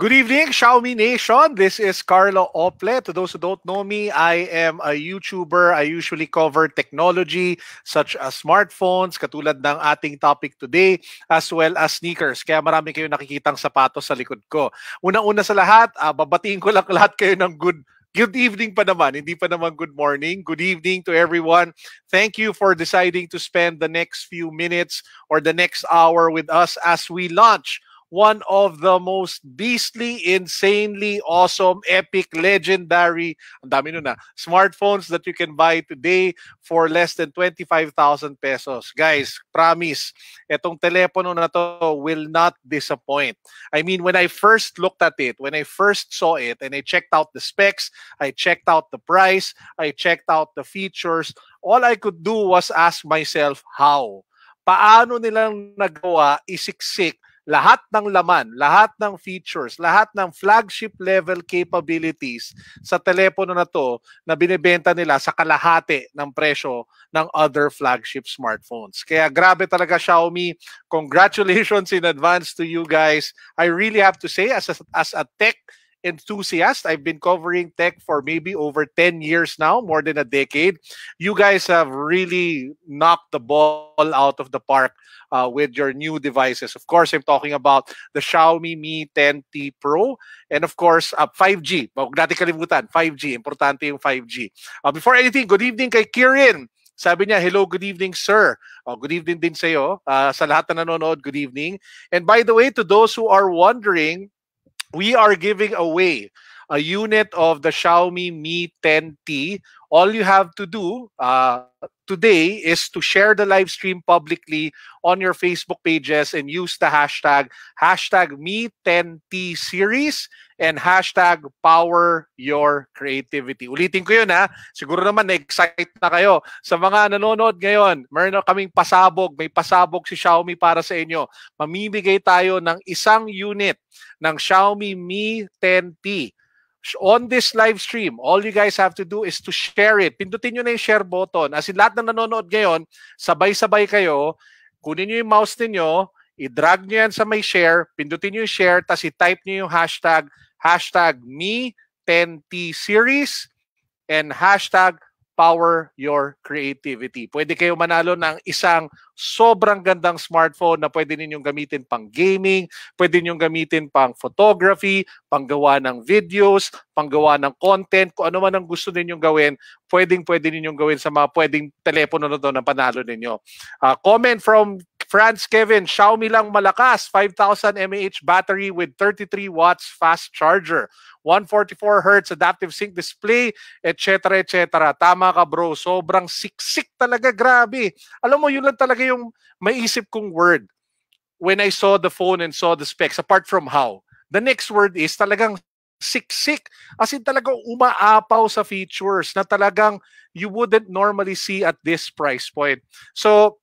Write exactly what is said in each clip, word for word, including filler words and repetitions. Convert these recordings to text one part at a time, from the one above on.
Good evening, Xiaomi Nation. This is Carlo Ople. To those who don't know me, I am a YouTuber. I usually cover technology such as smartphones, katulad ng ating topic today, as well as sneakers. Kaya marami kayong nakikitang sapatos sa likod ko. Una-una sa lahat, uh, babatiin ko lang lahat kayo ng good Good evening pa naman, hindi pa naman good morning. Good evening to everyone. Thank you for deciding to spend the next few minutes or the next hour with us as we launch one of the most beastly, insanely awesome, epic, legendary, ang dami nun na, smartphones that you can buy today for less than twenty-five thousand pesos. Guys, promise, etong telepono na to will not disappoint. I mean, when I first looked at it, when I first saw it, and I checked out the specs, I checked out the price, I checked out the features, all I could do was ask myself, how? Paano nilang nagawa isiksik lahat ng laman, lahat ng features, lahat ng flagship level capabilities sa telepono na to na binibenta nila sa kalahati ng presyo ng other flagship smartphones. Kaya grabe talaga Xiaomi. Congratulations in advance to you guys. I really have to say, as a, as a tech enthusiast, I've been covering tech for maybe over ten years now, more than a decade. You guys have really knocked the ball out of the park uh, with your new devices. Of course, I'm talking about the Xiaomi Mi ten T Pro and of course, uh, five G. Huwag natin kalimutan, five G. Importante yung five G. Uh, before anything, good evening kay Kirin. Sabi niya, hello, good evening, sir. Oh, good evening din sa'yo. Uh, sa lahat na nanonood, good evening. And by the way, to those who are wondering, we are giving away a unit of the Xiaomi Mi ten T. All you have to do uh, today is to share the live stream publicly on your Facebook pages and use the hashtag, hashtag Mi ten T Series and hashtag Power Your Creativity. Ulitin ko yun ha. Siguro naman na-excite na kayo. Sa mga nanonood ngayon, meron kaming pasabog. May pasabog si Xiaomi para sa inyo. Mamimigay tayo ng isang unit ng Xiaomi Mi ten T. On this live stream, all you guys have to do is to share it. Pindutin nyo na yung share button. As in, lahat na nanonood ngayon, sabay-sabay kayo, kunin nyo yung mouse ninyo, i-drag nyo yan sa may share, pindutin nyo yung share, tapos i-type nyo yung hashtag, hashtag Mi ten T Series and hashtag Power Your Creativity. Pwede kayo manalo ng isang sobrang gandang smartphone na pwede ninyong gamitin pang gaming, pwede ninyong gamitin pang photography, panggawa ng videos, panggawa ng content, kung ano man ang gusto ninyong gawin, pwedeng pwede ninyong gawin sa mga pwedeng telepono na to na panalo ninyo. Uh, comment from Franz Kevin, Xiaomi lang malakas, five thousand milliamp hour battery with thirty-three watts fast charger, one forty-four hertz adaptive sync display, et cetera, et cetera. Tama ka bro, sobrang siksik talaga, grabe. Alam mo, yun lang talaga yung maisip kong word when I saw the phone and saw the specs, apart from how. The next word is talagang siksik. As in talagang umaapaw sa features na talagang you wouldn't normally see at this price point. So,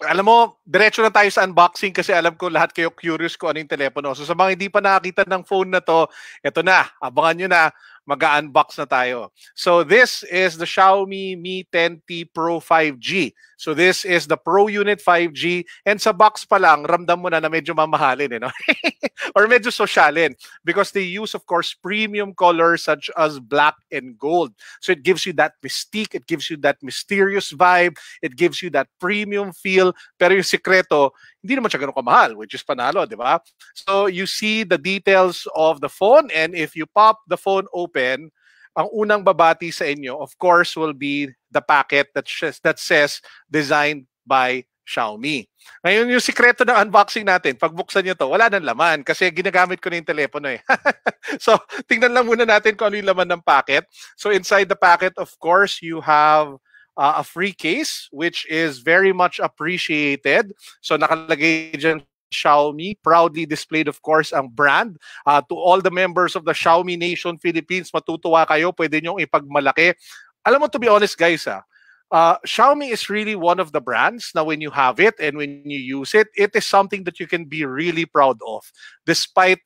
alam mo, diretso na tayo sa unboxing kasi alam ko lahat kayo curious kung ano yung telepono. So sa mga hindi pa nakakita ng phone na to, eto na, abangan nyo na, mag-unbox na tayo. So this is the Xiaomi Mi ten T Pro five G. So this is the Pro Unit five G. And sa box pa lang, ramdam mo na na medyo mamahalin. Eh, no? Or medyo sosyalin. Because they use, of course, premium colors such as black and gold. So it gives you that mystique. It gives you that mysterious vibe. It gives you that premium feel. Pero yung sikreto, hindi naman siya ganun kamahal, which is panalo, di ba? So you see the details of the phone, and if you pop the phone open, ang unang babati sa inyo, of course, will be the packet that, that says designed by Xiaomi. Ngayon yung sikreto ng unboxing natin, pag buksan nyo to, wala nang laman kasi ginagamit ko na yung telepono eh. So, tingnan lang muna natin kung ano yung laman ng packet. So inside the packet, of course, you have Uh, a free case, which is very much appreciated. So nakalagay dyan Xiaomi, proudly displayed of course ang brand. Uh, to all the members of the Xiaomi Nation Philippines, matutuwa kayo, pwede nyong ipagmalaki. Alam mo, to be honest guys, ah, uh, Xiaomi is really one of the brands now when you have it and when you use it, it is something that you can be really proud of despite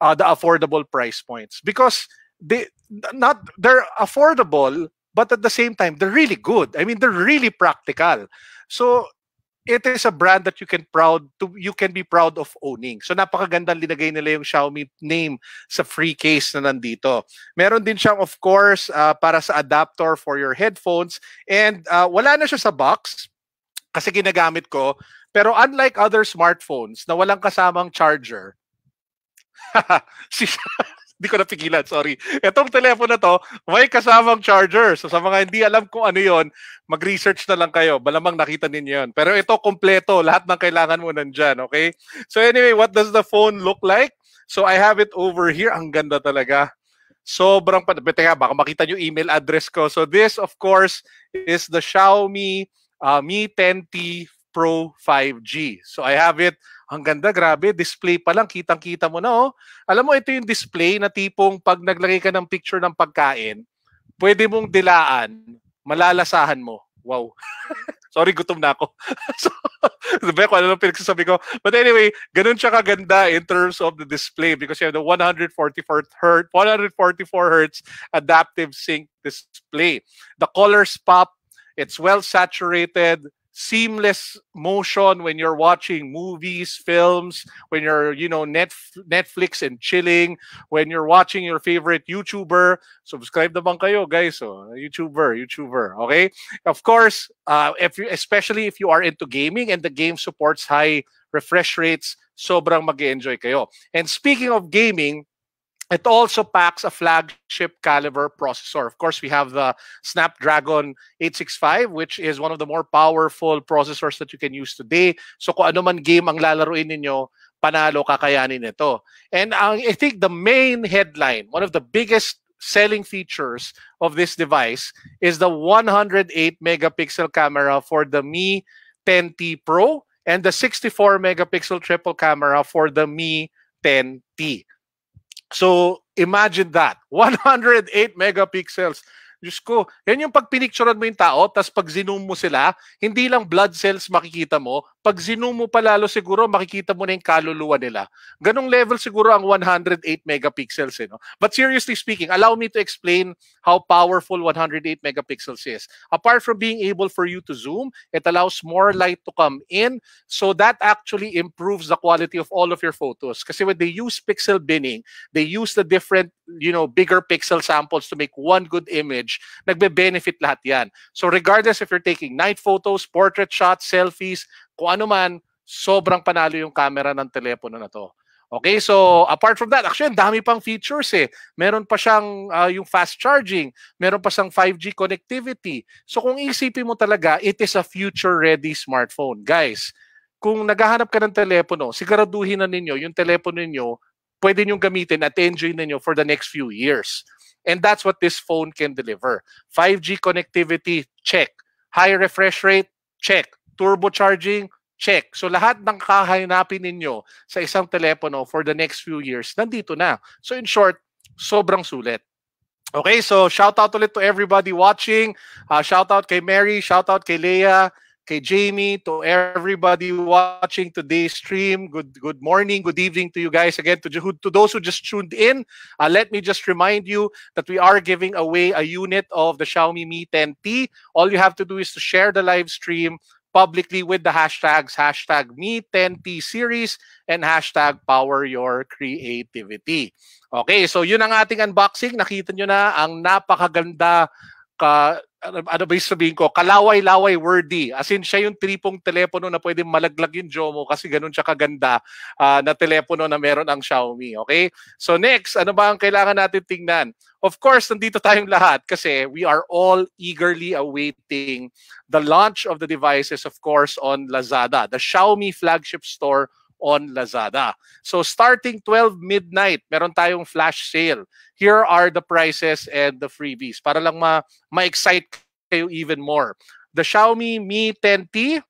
uh, the affordable price points. Because they, not, they're affordable, but at the same time, they're really good. I mean, they're really practical. So, it is a brand that you can proud to you can be proud of owning. So napakagandang linagay nila yung Xiaomi name sa free case na nandito. Meron din siyang of course uh, para sa adapter for your headphones, and uh, wala na siya sa box kasi ginagamit ko, pero unlike other smartphones na walang kasamang charger. Di ko napigilan, sorry. Itong telepono na to, may kasamang charger. So sa mga hindi alam kung ano yon, mag-research na lang kayo. Balamang nakita ninyo yun. Pero ito, kompleto. Lahat ng kailangan mo nandyan, okay? So anyway, what does the phone look like? So I have it over here. Ang ganda talaga. Sobrang, teka, baka makita nyo email address ko. So this, of course, is the Xiaomi uh, Mi ten T Pro five G. So I have it. Ang ganda, grabe. Display pa lang, kitang-kita mo na, oh. Alam mo, ito yung display na tipong pag naglagay ka ng picture ng pagkain, pwede mong dilaan, malalasahan mo. Wow. Sorry, gutom na ako. So, sabi ko, ano lang pinagsasabi ko. But anyway, ganun siya kaganda in terms of the display because you have the one hundred forty-four hertz adaptive sync display. The colors pop. It's well saturated. Seamless motion when you're watching movies, films, when you're, you know, Netf Netflix and chilling, when you're watching your favorite YouTuber. Subscribe naman kayo, guys. So, YouTuber, YouTuber, okay? Of course, uh, if you, especially if you are into gaming and the game supports high refresh rates, sobrang mag-enjoy kayo. And speaking of gaming, it also packs a flagship caliber processor. Of course, we have the Snapdragon eight sixty-five, which is one of the more powerful processors that you can use today. So kung ano man game ang lalaruin ninyo, panalo kakayanin ito. And uh, I think the main headline, one of the biggest selling features of this device is the one hundred eight megapixel camera for the Mi ten T Pro and the sixty-four megapixel triple camera for the Mi ten T. So, imagine that. one hundred eight megapixels. Diyos ko, yan yung pag pinicturean mo yung tao, tapos pag zoom mo sila, hindi lang blood cells makikita mo, pag zoom mo pa lalo siguro, makikita mo na yung kaluluwa nila. Ganong level siguro ang one hundred eight megapixels. Eh, no? But seriously speaking, allow me to explain how powerful one hundred eight megapixels is. Apart from being able for you to zoom, it allows more light to come in, so that actually improves the quality of all of your photos. Kasi when they use pixel binning, they use the different, you know, bigger pixel samples to make one good image. Nagbe-benefit lahat yan. So regardless if you're taking night photos, portrait shots, selfies, kung ano man, sobrang panalo yung camera ng telepono na to. Okay, so apart from that, actually, dami pang features eh. Meron pa siyang uh, yung fast charging, meron pa siyang five G connectivity. So kung isipin mo talaga, it is a future-ready smartphone. Guys, kung naghahanap ka ng telepono, siguraduhin na ninyo, yung telepono ninyo, pwede niyong gamitin at enjoy ninyo for the next few years. And that's what this phone can deliver. five G connectivity, check. High refresh rate, check. Turbo charging, check. So lahat ng kahanapin ninyo sa isang telepono for the next few years, nandito na. So in short, sobrang sulit. Okay, so shout out ulit to everybody watching. Uh, shout out kay Mary, shout out kay Leia, kay Jamie, to everybody watching today's stream. Good good morning, good evening to you guys. Again, to, to those who just tuned in, uh, let me just remind you that we are giving away a unit of the Xiaomi Mi ten T. All you have to do is to share the live stream publicly with the hashtags, hashtag Mi ten T series and hashtag power your creativity. Okay, so yun ang ating unboxing. Nakita nyo na ang napakaganda ka, ano ba sabihin ko, kalaway-laway worthy. As in, siya yung tripong telepono na pwede malaglag yung Jomo kasi ganun siya kaganda uh, na telepono na meron ang Xiaomi. Okay? So next, ano ba ang kailangan natin tingnan? Of course, nandito tayong lahat kasi we are all eagerly awaiting the launch of the devices, of course, on Lazada. The Xiaomi flagship store on Lazada. So starting twelve midnight, meron tayong flash sale. Here are the prices and the freebies para lang ma ma-excite kayo even more. The Xiaomi Mi ten T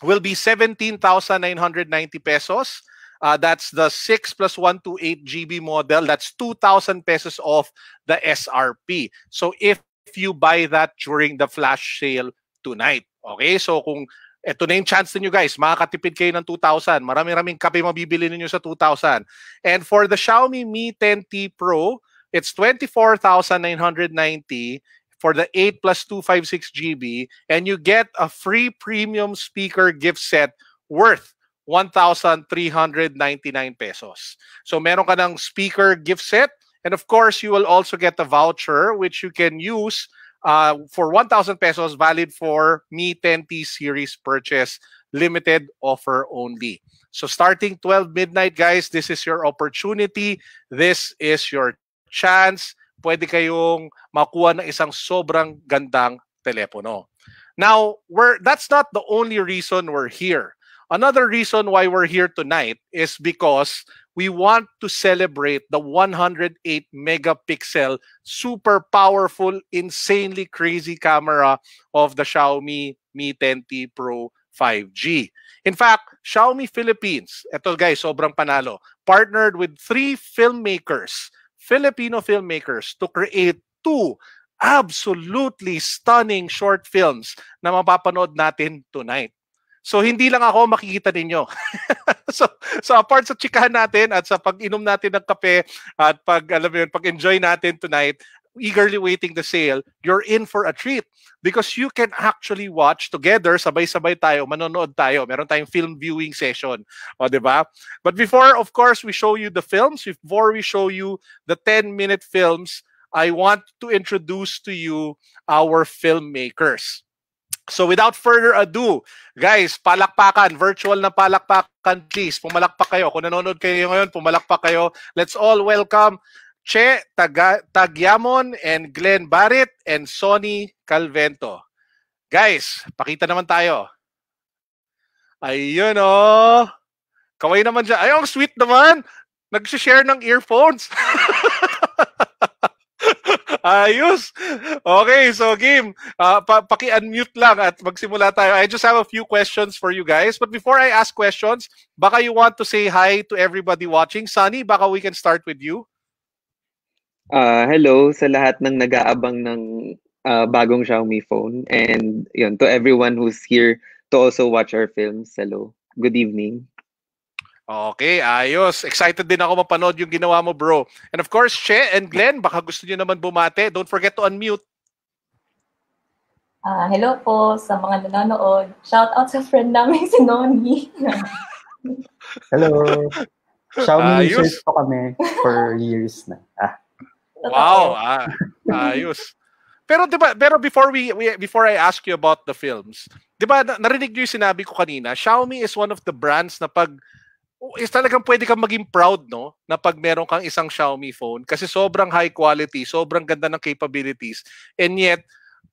will be seventeen thousand nine hundred ninety pesos. Uh, that's the six plus one twenty-eight G B model. That's two thousand pesos off the S R P. So if you buy that during the flash sale tonight. Okay? So kung ito na yung chance ninyo guys, makakatipid kayo ng two thousand. Marami-raming kape mabibili ninyo sa two thousand. And for the Xiaomi Mi ten T Pro, it's twenty-four thousand nine hundred ninety for the eight plus two fifty-six gigabytes, and you get a free premium speaker gift set worth one thousand three hundred ninety-nine pesos. So meron ka ng speaker gift set, and of course, you will also get a voucher which you can use uh, for one thousand pesos, valid for Mi ten T series purchase, limited offer only. So starting twelve midnight, guys, this is your opportunity. This is your chance. Pwede kayong makuha ng isang sobrang gandang telepono. Now, we're, that's not the only reason we're here. Another reason why we're here tonight is because we want to celebrate the one hundred eight megapixel, super powerful, insanely crazy camera of the Xiaomi Mi ten T Pro five G. In fact, Xiaomi Philippines, eto guys, sobrang panalo, partnered with three filmmakers, Filipino filmmakers, to create two absolutely stunning short films na mapapanood natin tonight. So, hindi lang ako, makikita ninyo. so, so, apart sa chikahan natin at sa pag-inom natin ng kape at pag, alam mo yun, pag-enjoy natin tonight, eagerly waiting the sale, you're in for a treat because you can actually watch together, sabay-sabay tayo, manonood tayo. Meron tayong film viewing session. O, diba? But before, of course, we show you the films, before we show you the ten-minute films, I want to introduce to you our filmmakers. So without further ado, guys, palakpakan, virtual na palakpakan, please. Pumalakpak kayo. Kung nanonood kayo ngayon, pumalakpak kayo. Let's all welcome Che Tagyamon and Glenn Barit and Sonny Calvento. Guys, pakita naman tayo. Ayun o. Kaway naman dyan. Ay, ang sweet naman. Nag-share ng earphones. Ayos. Okay, so game, uh, pa paki-unmute lang at magsimula tayo. I just have a few questions for you guys. But before I ask questions, baka you want to say hi to everybody watching. Sunny, baka we can start with you. Uh, hello sa lahat ng nag-aabang ng uh, bagong Xiaomi phone. And yun, to everyone who's here to also watch our films. Hello. Good evening. Okay, ayos. Excited din ako mapanood yung ginawa mo, bro. And of course, Che and Glenn, baka gusto nyo naman bumate. Don't forget to unmute. Uh, hello po sa mga nanonood. Shout out sa friend namin si Noni. Hello. Xiaomi users po kami for years na. Ah. Wow, ah, ayos. Pero diba, pero before we, we before I ask you about the films, 'di ba narinig niyo yung sinabi ko kanina, Xiaomi is one of the brands na pag is talagang pwede kang maging proud, no? Na pag meron kang isang Xiaomi phone kasi sobrang high quality, sobrang ganda ng capabilities, and yet,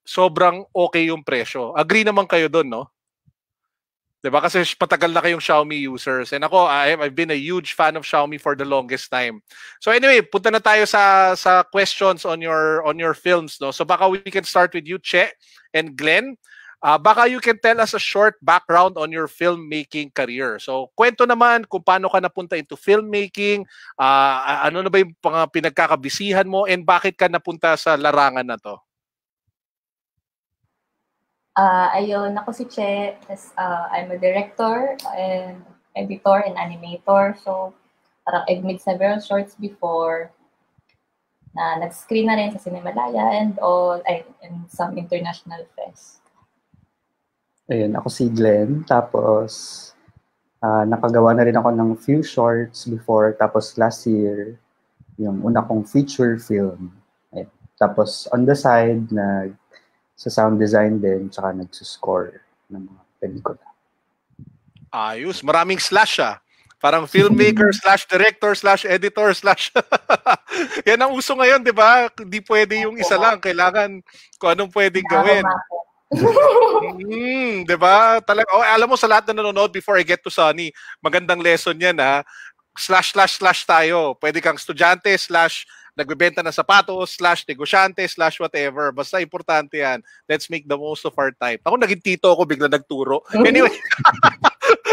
sobrang okay yung presyo. Agree naman kayo dun, no? Diba? Kasi patagal na kayong Xiaomi users. And ako, I'm, I've been a huge fan of Xiaomi for the longest time. So anyway, punta na tayo sa, sa questions on your, on your films, no? So baka we can start with you, Che and Glenn. Uh, baka you can tell us a short background on your filmmaking career. So, kwento naman kung paano ka napunta into filmmaking, uh, ano na ba yung pinagkakabisihan mo, and bakit ka napunta sa larangan na to? Uh, ayun, ako si Che. Uh, I'm a director, and editor, and animator. So, parang I've made several shorts before na nag-screen na rin sa Cinemalaya and all, and, and some international fests. Ayun, ako si Glenn, tapos uh, nakagawa na rin ako ng few shorts before, tapos last year, yung una kong feature film. Ayun. Tapos on the side, nag, sa sound design din, tsaka nagsuscore ng mga pelikula. Ayos, maraming slash ah. Parang filmmaker, slash director, slash editor, slash... Yan ang uso ngayon, di ba? Di pwede yung isa lang, kailangan kung anong pwedeng gawin. Mm, diba? Talag oh, alam mo sa lahat na nanonood, before I get to Sunny, magandang lesson yan ha. Slash, slash, slash tayo. Pwede kang estudyante, slash nagbebenta ng sapatos, slash negosyante, slash whatever. Basta importante yan. Let's make the most of our time. Ako naging tito ako, bigla nagturo. Anyway,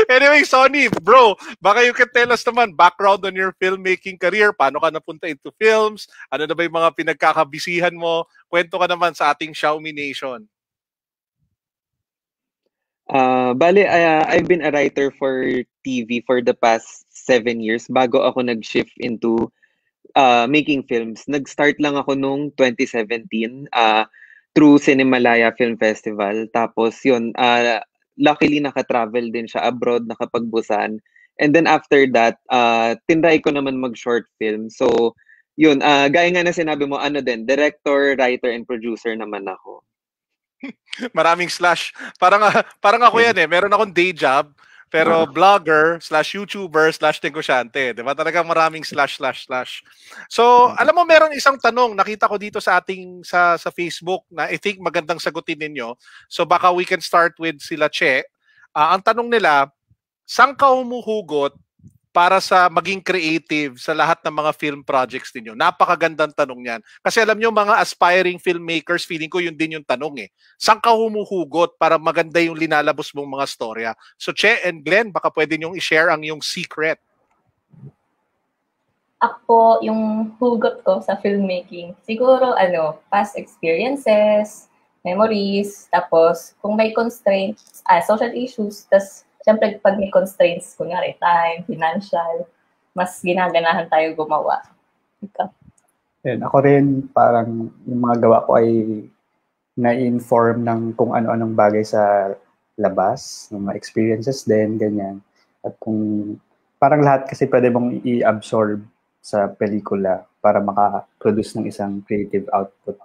anyway, Sonny, bro, baka you can tell us naman, background on your filmmaking career, paano ka napunta into films, ano na ba yung mga pinagkakabisihan mo, kwento ka naman sa ating Xiaomi Nation. Uh, bale, uh, I've been a writer for T V for the past seven years bago ako nag-shift into uh, making films. Nag-start lang ako noong twenty seventeen. Uh, through Cinemalaya Film Festival. Tapos yun, uh, luckily nakatravel din siya abroad, nakapagbusan. And then after that, uh, tinry ko naman mag-short film. So yun, uh, gaya nga na sinabi mo, ano din, director, writer, and producer naman ako. Maraming slash. Parang, parang ako yan eh. Meron akong day job. Pero uh-huh. blogger, slash YouTuber, slash negosyante. Diba? Talaga maraming slash, slash, slash. So, uh-huh. alam mo, meron isang tanong. Nakita ko dito sa ating, sa, sa Facebook na I think magandang sagutin ninyo. So, baka we can start with sila Che. Uh, ang tanong nila, saan ka humuhugot para sa maging creative sa lahat ng mga film projects ninyo? Napakagandang tanong yan. Kasi alam nyo, mga aspiring filmmakers, feeling ko yun din yung tanong eh. Saan ka humuhugot para maganda yung linalabos mong mga storya? So Che and Glenn, baka pwede nyong i-share ang yung secret. Ako, yung hugot ko sa filmmaking, siguro ano, past experiences, memories, tapos kung may constraints, ah, social issues, tas siyempre, pag may constraints, kunyari, time, financial, mas ginaganahan tayo gumawa. Ikaw. And ako rin, parang yung mga gawa ko ay na-inform ng kung ano-anong bagay sa labas, ng mga experiences din, ganyan. At kung parang lahat kasi pwede mong i-absorb sa pelikula para makaproduce ng isang creative output.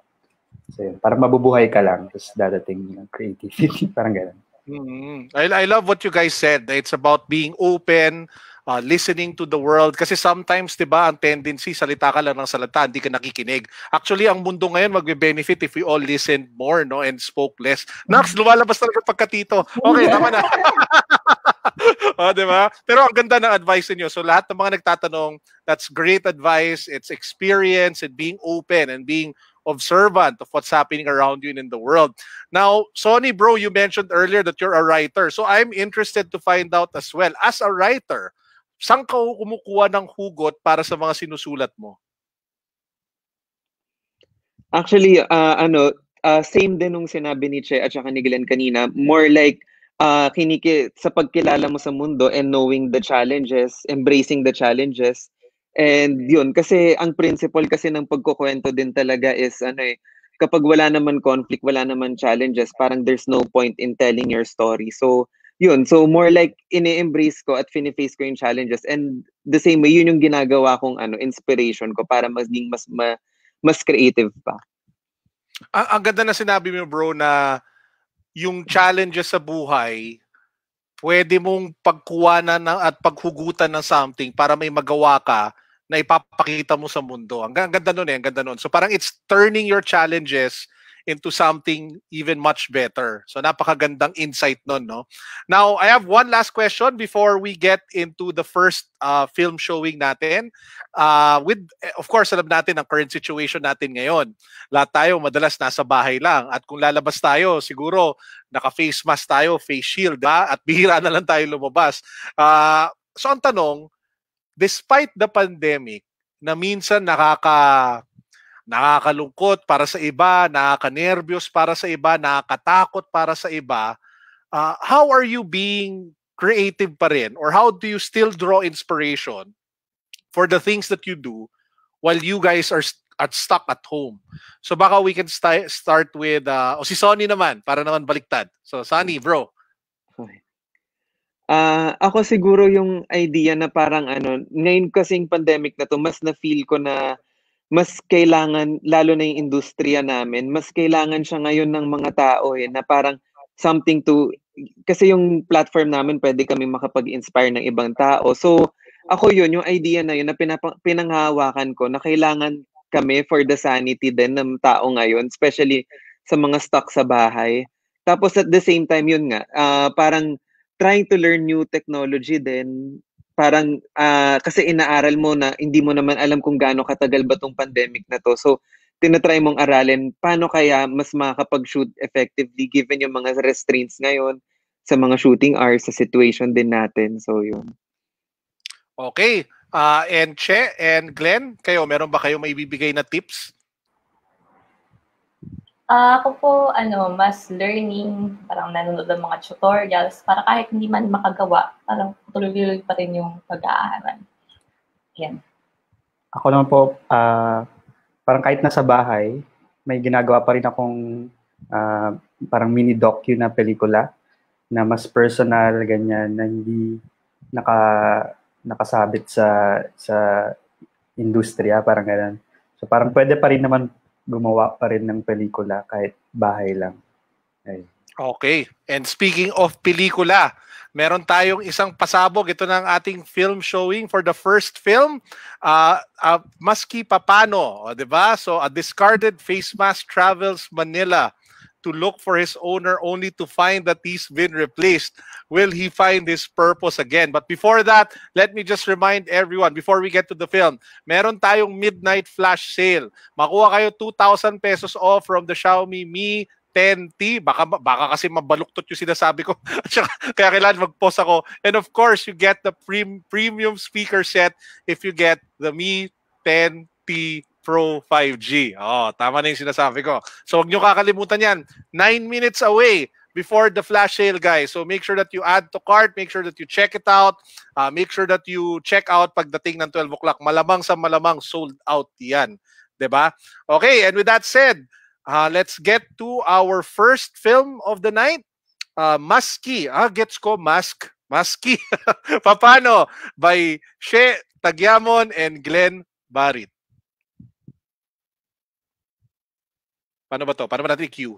So yun, parang mabubuhay ka lang, tapos dadating yung creativity, parang ganun. Mm-hmm. I, I love what you guys said. It's about being open, uh, listening to the world. Kasi sometimes, diba, ang tendency, salita ka lang ng salita, hindi ka nakikinig. Actually, ang mundo ngayon magbe-benefit if we all listened more, no, and spoke less. Nax, lumalabas talaga pagkatito. Okay, tama na. Oh, diba? Pero ang ganda ng advice niyo. So lahat ng mga nagtatanong, that's great advice. It's experience and being open and being observant of what's happening around you and in the world. Now, Sonny, bro, you mentioned earlier that you're a writer. So I'm interested to find out as well. As a writer, saan ka kumukuha ng hugot para sa mga sinusulat mo? Actually, uh, ano, uh, same din nung sinabi ni Che at saka ni Glenn kanina. More like uh, kiniki sa pagkilala mo sa mundo and knowing the challenges, embracing the challenges. And yun, kasi ang principle kasi ng pagkukwento din talaga is, ano eh, kapag wala naman conflict, wala naman challenges, parang there's no point in telling your story. So, yun, so more like ini-embrace ko at finiface ko yung challenges. And the same way, yun yung ginagawa kong ano, inspiration ko para maging mas, ma, mas creative pa. Ang, ang ganda na sinabi mo, bro, na yung challenges sa buhay, pwede mong pagkuwanan at paghugutan ng something para may magawa ka na ipapakita mo sa mundo. Ang ganda nun eh, ang ganda nun. So parang it's turning your challenges into something even much better. So napakagandang insight nun, no? Now, I have one last question before we get into the first uh, film showing natin. Uh, with, of course, alam natin ang current situation natin ngayon. Lahat tayo madalas nasa bahay lang. At kung lalabas tayo, siguro naka-face mask tayo, face shield, ha? At bihira na lang tayo lumabas. Uh, so ang tanong, despite the pandemic, na minsan nakaka... nakakalungkot para sa iba, nakakanerbiyos para sa iba, nakakatakot para sa iba, uh, how are you being creative pa rin? Or how do you still draw inspiration for the things that you do while you guys are st at stuck at home? So baka we can st start with, uh, o oh, si Sonny naman, para naman baliktad. So Sonny, bro. Okay. Uh, ako siguro yung idea na parang ano, ngayon kasing pandemic na to, mas na-feel ko na mas kailangan, lalo na yung industriya namin, mas kailangan siya ngayon ng mga tao eh, na parang something to, kasi yung platform namin pwede kami makapag-inspire ng ibang tao. So, ako yun, yung idea na yun na pinap- pinanghawakan ko na kailangan kami for the sanity din ng tao ngayon, especially sa mga stuck sa bahay. Tapos at the same time, yun nga, uh, parang trying to learn new technology din. Parang uh, kasi inaaral mo na hindi mo naman alam kung gaano katagal ba tong pandemic na to. So, tinatry mong aralin paano kaya mas makakapag-shoot effectively given yung mga restraints ngayon sa mga shooting hours, sa situation din natin. So, yun. Okay. Uh, and Che and Glenn, kayo, meron ba kayo may bibigay na tips? Uh, ako po, ano, mas learning, parang nanonood ng mga tutorials, para kahit hindi man makagawa, parang tuloy-tuloy pa rin yung pag-aaral. Yan. Ako naman po, uh, parang kahit nasa bahay, may ginagawa pa rin akong uh, parang mini-docu na pelikula na mas personal, ganyan, na hindi naka, nakasabit sa, sa industriya, parang ganyan. So parang pwede pa rin naman gumawa pa rin ng pelikula kahit bahay lang. Ay. Okay. And speaking of pelikula, meron tayong isang pasabog. Ito ng ating film showing for the first film. Uh, uh, Maski Papano, diba? So, a discarded face mask travels Manila to look for his owner only to find that he's been replaced. Will he find his purpose again? But before that, let me just remind everyone, before we get to the film, meron tayong midnight flash sale. Makuha kayo two thousand pesos off from the Xiaomi Mi ten T, baka, baka kasi mabaluktot yung sinasabi ko. Kaya kailangan mag-post ako. And of course, you get the pre premium speaker set if you get the Mi ten T Pro five G. Oh, tama na yung sinasabi ko. So, huwag nyo kakalimutan yan. Nine minutes away before the flash sale, guys. So, make sure that you add to cart. Make sure that you check it out. Uh, make sure that you check out pagdating ng twelve o'clock. Malamang sa malamang sold out yan. Diba? Okay, and with that said, Uh, let's get to our first film of the night. Uh, Maski. Ah, gets ko, Mask. Maski. Papano? By Che Tagyamon and Glenn Barit. Paano ba to? Paano ba natin i-cue?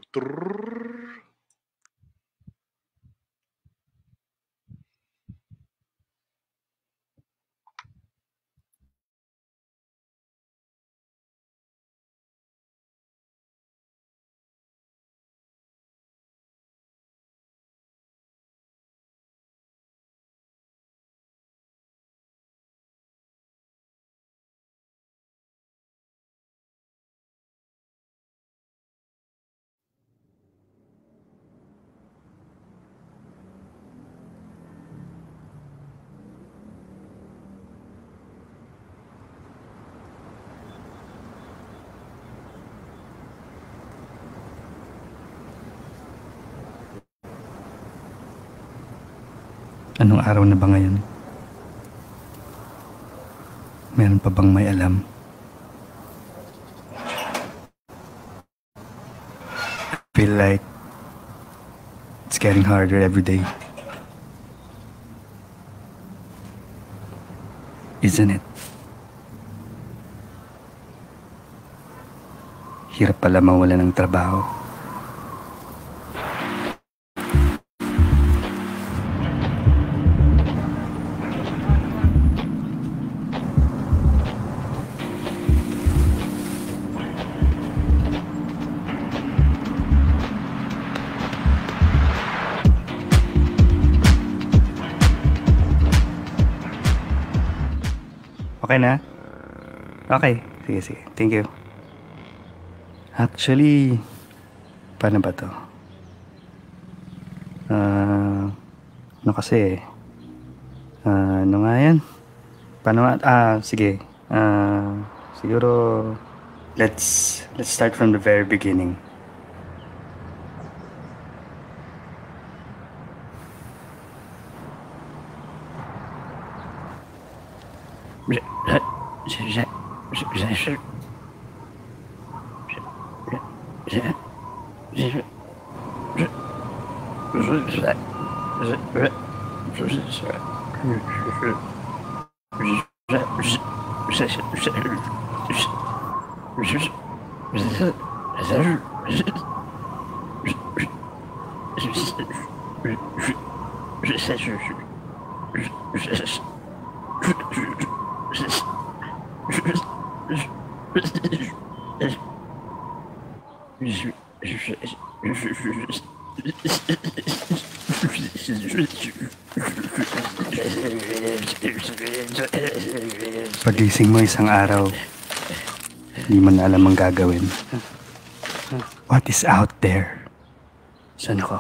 Anong araw na ba ngayon? Meron pa bang may alam? I feel like it's getting harder every day. Isn't it? Hirap pala mawala ng trabaho. Okay na? Okay. Sige, sige. Thank you. Actually, paano ba to? Uh, ano kasi? Uh, ano nga yan? Paano nga? Ah, sige. Uh, siguro, let's, let's start from the very beginning. Pagising mo isang araw, hindi mo na alam ang gagawin. What is out there? Saan ako?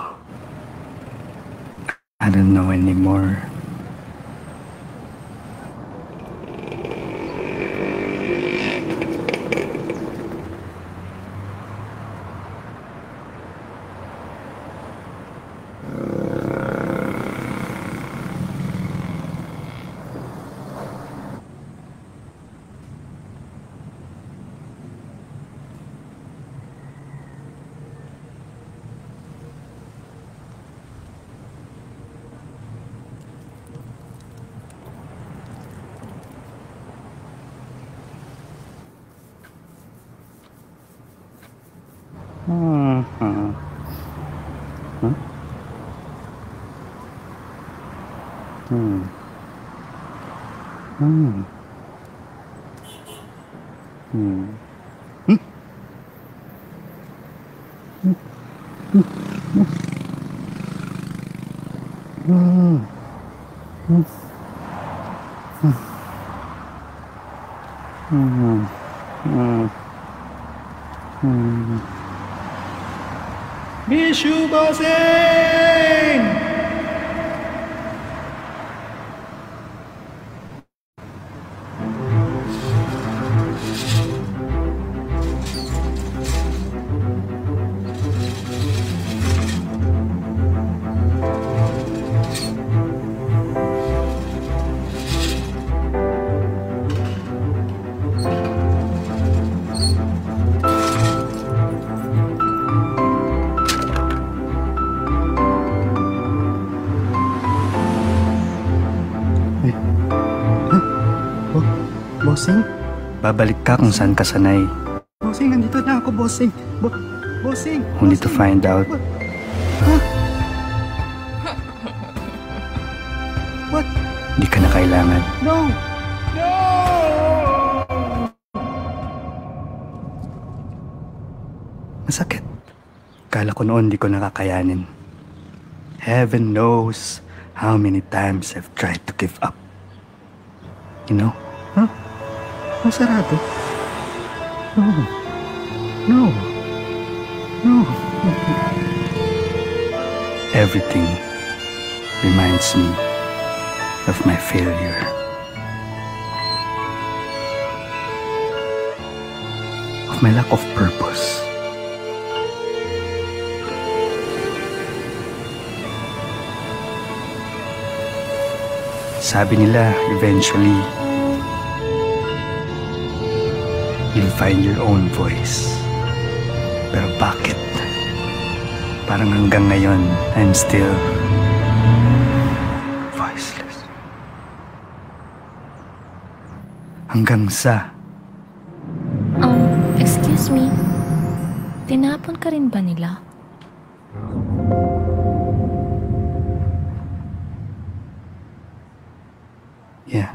I don't know anymore. Uh-huh. Huh? Hmm. Hmm. Hmm. Hmm. Hmm. Hmm. Hmm. Hmm. Hmm. Hmm. Hmm. Mishu Gosen! Bossing? Babalik ka kung saan ka sanay. Bossing, nandito na ako, Bossing. Bo bossing! Only to find out. Huh? What? Hindi ka na kailangan. No! No! Masakit. Kala ko noon di ko nakakayanin. Heaven knows how many times I've tried to give up. You know? Huh? Masarado? No. No. No. Everything reminds me of my failure. Of my lack of purpose. Sabi nila, eventually, you'll find your own voice. Pero bakit? Parang hanggang ngayon, I'm still voiceless. Hanggang sa... Um, excuse me. Tinapon ka rin ba nila? Yeah.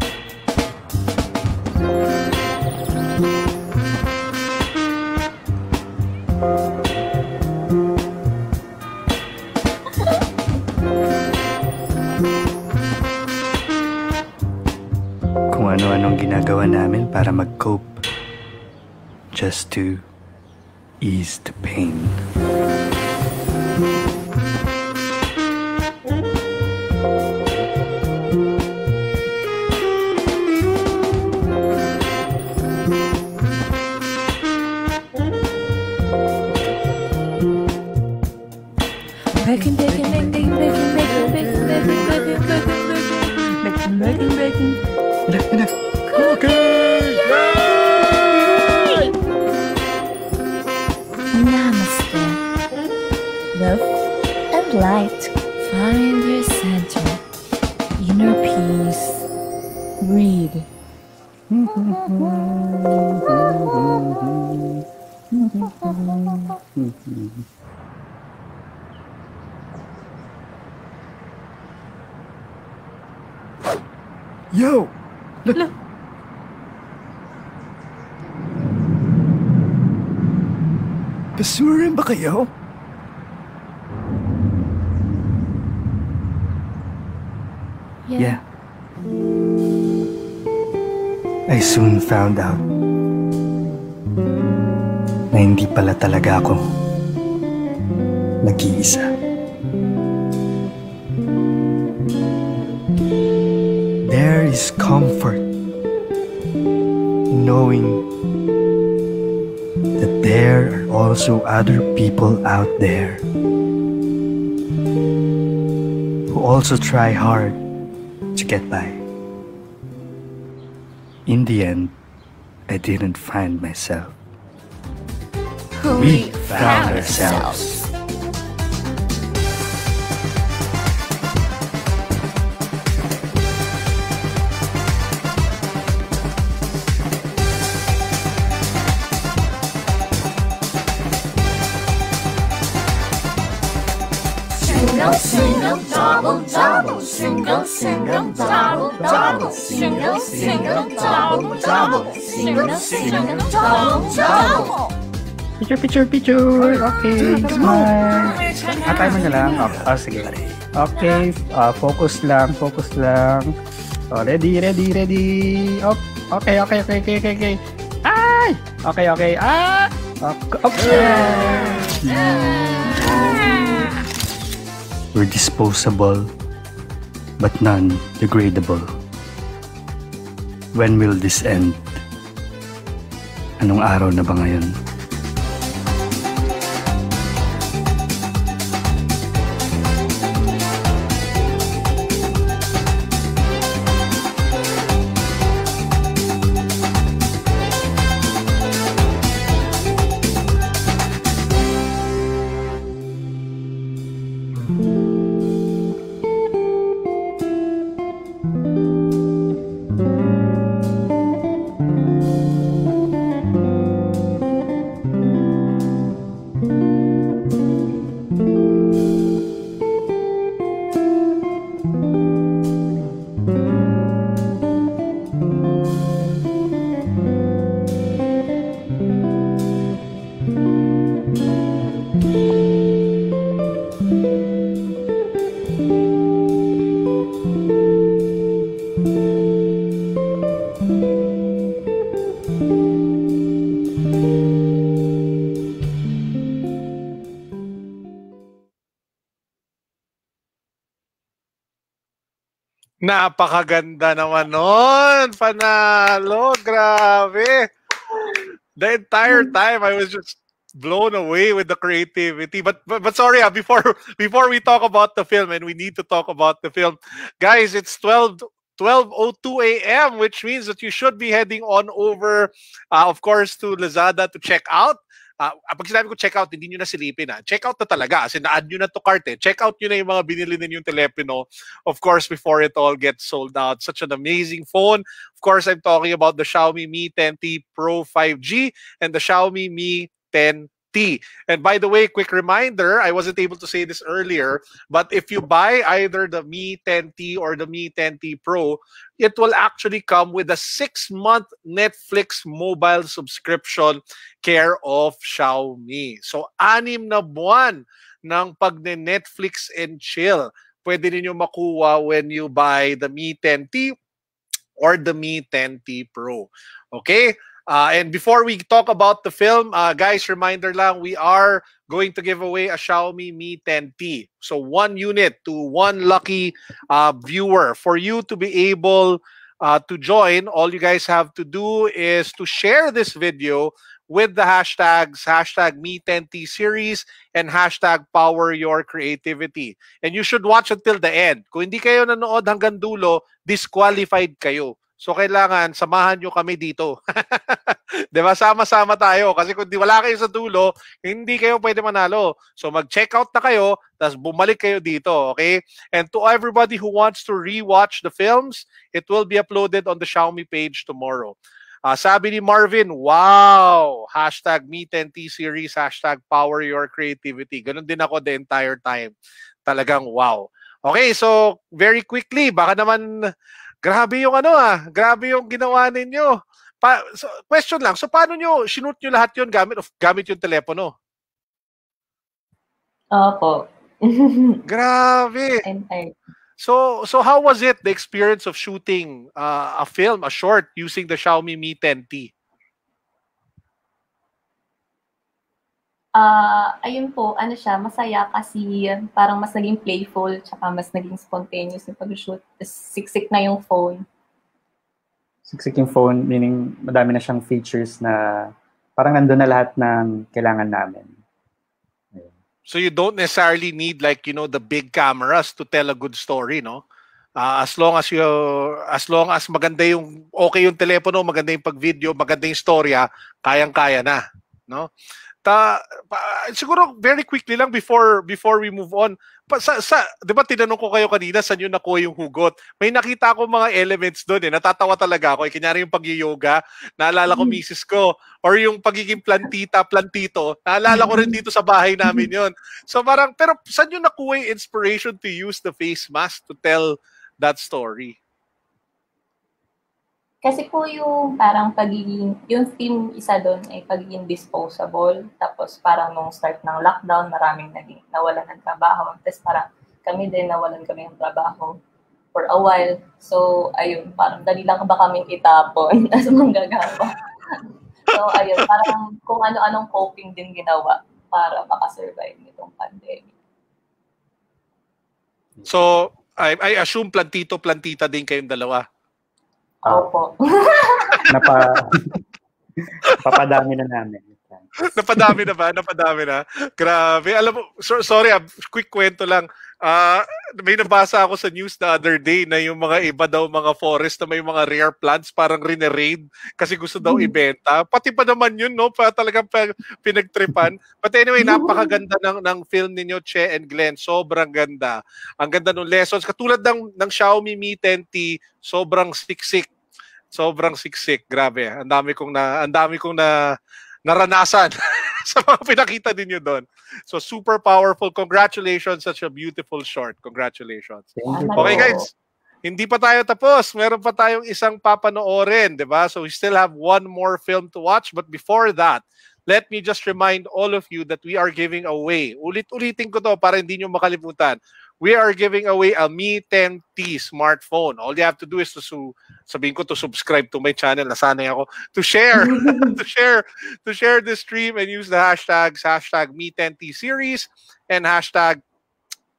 Namin para mag-cope just to ease the pain. Baking, baking, baking, baking, baking, baking, baking, baking, baking, baking, baking, baking. Okay! Yay! Namaste. Love and light. Find your center. Inner peace. Breathe. Yo! Look! Look. Basura rin ba kayo? Yeah. yeah. I soon found out na hindi pala talaga ako nag-iisa. There is comfort in knowing that there are also other people out there who also try hard to get by. In the end, I didn't find myself. Who we found ourselves. single, single, double, double, single, single, double, double, single, single, double, double, single, single, double, double. Picture, picture, picture. Okay, smile. Ah, time na lang. Oh, sige. Okay, uh, focus lang, focus lang. Oh, ready, ready, ready. Oh, okay, okay, okay, okay, okay. Ay! Okay, okay. Ah! Okay. We're disposable, but non-degradable. When will this end? Anong araw na ba ngayon? Napakaganda naman nun! Panalo! Grabe! The entire time, I was just blown away with the creativity. But but, but sorry, ah, before before we talk about the film, and we need to talk about the film, guys, it's twelve oh two a m, which means that you should be heading on over, uh, of course, to Lazada to check out. Uh, pag sinabi ko check out, hindi nyo na silipin. Ha? Check out na talaga. As in, na-add nyo na to cart. Eh. Check out nyo na yung mga binili ninyong Telepino. Of course, before it all gets sold out. Such an amazing phone. Of course, I'm talking about the Xiaomi Mi ten T Pro five G and the Xiaomi Mi ten T. And by the way, quick reminder, I wasn't able to say this earlier, but if you buy either the Mi ten T or the Mi ten T Pro, it will actually come with a six month Netflix mobile subscription care of Xiaomi. So, anim na buwan ng pagne-Netflix and chill. Pwede ninyo makuha when you buy the Mi ten T or the Mi ten T Pro. Okay? Uh, and before we talk about the film, uh, guys, reminder lang, we are going to give away a Xiaomi Mi ten T. So, one unit to one lucky uh, viewer. For you to be able uh, to join, all you guys have to do is to share this video with the hashtags, hashtag Mi ten T Series and hashtag Power Your Creativity. And you should watch until the end. Kung hindi kayo nanood hanggang dulo, disqualified kayo. So, kailangan samahan nyo kami dito. Diba? Sama-sama tayo. Kasi kung di wala kayo sa dulo, hindi kayo pwede manalo. So, mag-check out na kayo, tapos bumalik kayo dito. Okay? And to everybody who wants to re-watch the films, it will be uploaded on the Xiaomi page tomorrow. Uh, sabi ni Marvin, wow! Hashtag Mi ten T Series, hashtag Power Your Creativity. Ganun din ako the entire time. Talagang wow. Okay, so, very quickly, baka naman... Grabe yung ano ah. Grabe yung ginawa ninyo. Pa so, question lang. So, paano nyo, sinut nyo lahat yun gamit, of, gamit yung telepono? Opo. Grabe. So, so how was it, the experience of shooting uh, a film, a short, using the Xiaomi Mi ten T? Uh, ayun po, ano siya, masaya kasi parang mas naging playful tsaka mas naging spontaneous yung pag-shoot. Siksik na yung phone. Siksik yung phone, meaning madami na siyang features na parang nandun na lahat ng kailangan namin. Ayun. So you don't necessarily need like, you know, the big cameras to tell a good story, no? Uh, as long as you, as long as maganda yung, okay yung telepono, maganda yung pag-video, maganda yung storya, kayang-kaya na, no? Ta, pa, siguro very quickly lang before before we move on. Pa, sa, sa, di ba tinanong ko kayo kanina saan yun nakuha yung hugot? May nakita ko mga elements doon eh. Natatawa talaga ako. Eh, kanyari yung pag-yoga, naalala ko misis ko. Or yung pagiging plantita, plantito. Naalala ko rin dito sa bahay namin yun. So parang, pero saan yun nakuha yung inspiration to use the face mask to tell that story? Kasi po yung parang pagiging, yung theme isa doon ay pagiging disposable. Tapos parang nung start ng lockdown, maraming naging nawalan ng trabaho. Tapos parang kami din nawalan kami ng trabaho for a while. So ayun, parang dali lang ba kaming itapon as manggagawa. So ayun, parang kung ano-anong coping din ginawa para makasurvive nitong pandemic. So I, I assume plantito-plantita din kayong dalawa. Uh, Opo. Napa, napadami na namin. Napadami na ba? Napadami na. Grabe. Alam mo, so, sorry, ah, quick kwento lang. Uh, may nabasa ako sa news the other day na yung mga iba daw mga forest na may mga rare plants parang rineraid kasi gusto daw ibenta. Pati pa naman yun, no? Pa, talagang pinagtripan. But anyway, napakaganda ng, ng film ninyo, Che and Glenn. Sobrang ganda. Ang ganda ng lessons. Katulad ng, ng Xiaomi Mi ten T, sobrang siksik. Sobrang siksik. Grabe. Ang dami kong na... Ang dami kong na naranasan sa mga pinakita ninyo doon. So, super powerful. Congratulations. Such a beautiful short. Congratulations. Okay, guys. Hindi pa tayo tapos. Meron pa tayong isang papanoorin, di ba? So, we still have one more film to watch. But before that, let me just remind all of you that we are giving away. Ulit-ulitin ko to para hindi nyo makalimutan. We are giving away a Mi ten T smartphone. All you have to do is to su sabihin ko to subscribe to my channel. Nasanay ako to share, to share, to share this stream and use the hashtags hashtag Mi ten T series and hashtag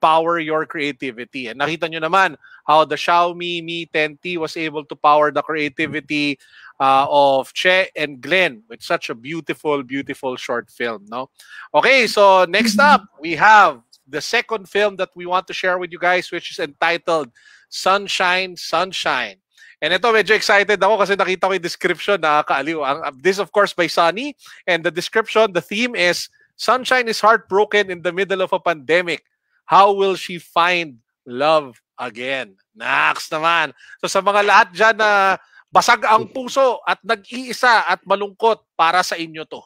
power your creativity. And nakita nyo naman how the Xiaomi Mi ten T was able to power the creativity uh, of Che and Glenn with such a beautiful, beautiful short film. No? Okay, so next up we have the second film that we want to share with you guys, which is entitled Sunshine, Sunshine. And ito, medyo excited ako kasi nakita ko yung description, nakakaaliw. This, of course, by Sonny. And the description, the theme is, Sunshine is heartbroken in the middle of a pandemic. How will she find love again? Naks naman. So sa mga lahat dyan na basag ang puso at nag-iisa at malungkot, para sa inyo to.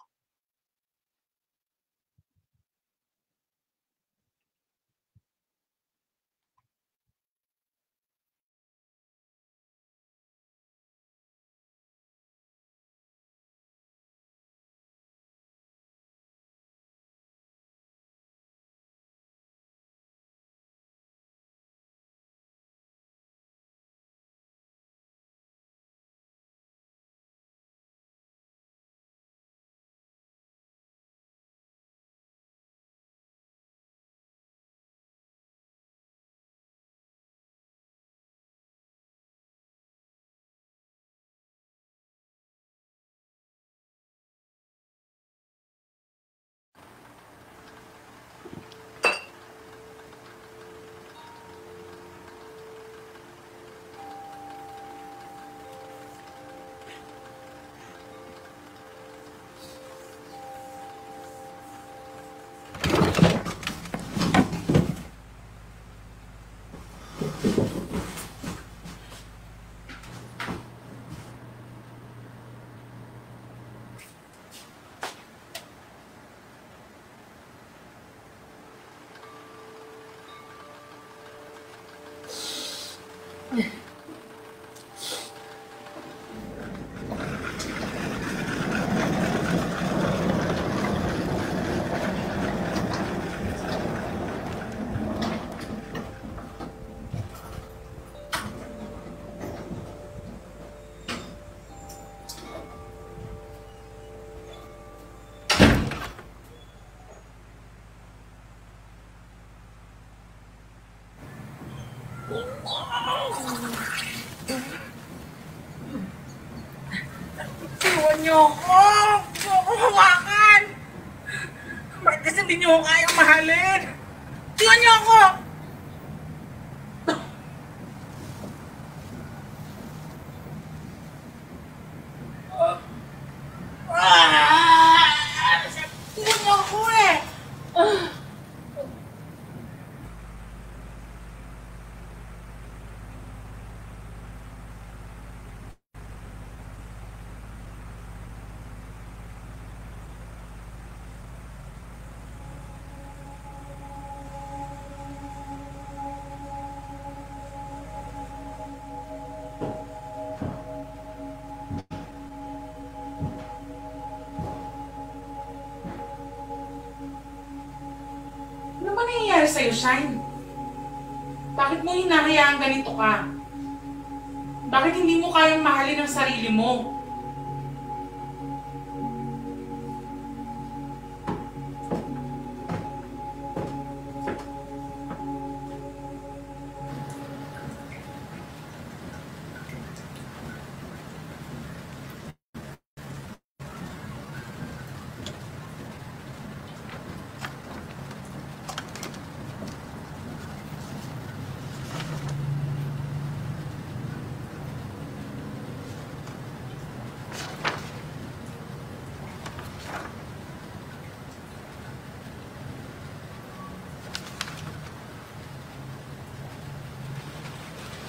Niyo ko, kukuhakan. Bakit kasi hindi niyo ko kayang mahalin? Tiwan niyo ako! Tiwan Sa'yo, Shine? Bakit mo hinahayaang ganito ka? Bakit hindi mo kayang mahalin ang sarili mo?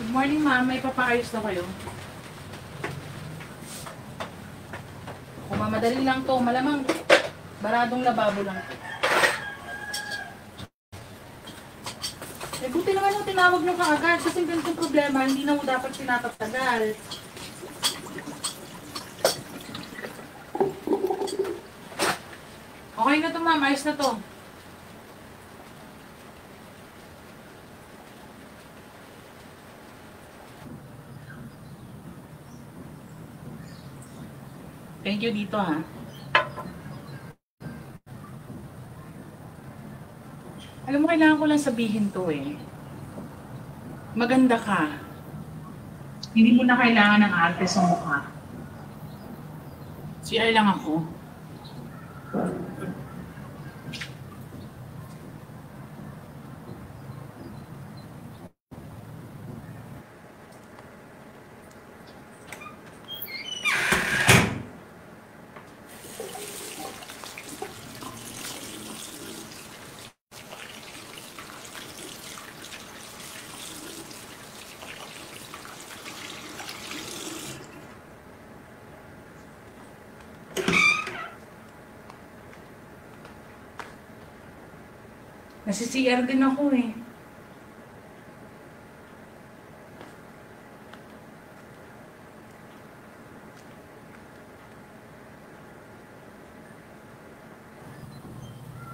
Morning, ma'am. May papaayos na kayo. Kung mamadali lang to, malamang baradong lababo lang. Eh, buti naman yung tinawag nyo kaagad. Kasi ganitong problema, hindi na mo dapat pinapatagal. Okay na to, ma'am. Ayos na to. Thank you dito, ha. Alam mo, kailangan ko lang sabihin to, eh. Maganda ka. Hindi mo na kailangan ng arte sa mukha. Siya lang ako. Nasi-C R din ako, eh.